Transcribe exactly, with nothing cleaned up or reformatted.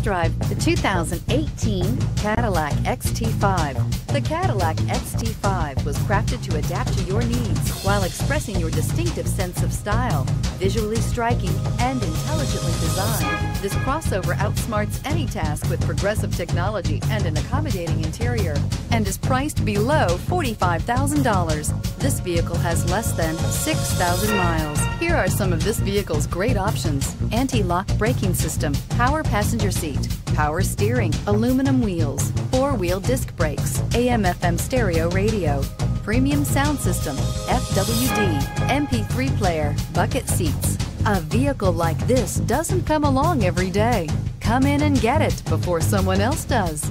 Test drive the two thousand eighteen Cadillac X T five. The Cadillac X T five was crafted to adapt to your needs while expressing your distinctive sense of style. Visually striking and intelligently designed, this crossover outsmarts any task with progressive technology and an accommodating interior, and is priced below forty-five thousand dollars. This vehicle has less than six thousand miles. Here are some of this vehicle's great options: anti-lock braking system, power passenger seat, power steering, aluminum wheels, four-wheel disc brakes, A M F M stereo radio, premium sound system, F W D, M P three player, bucket seats. A vehicle like this doesn't come along every day. Come in and get it before someone else does.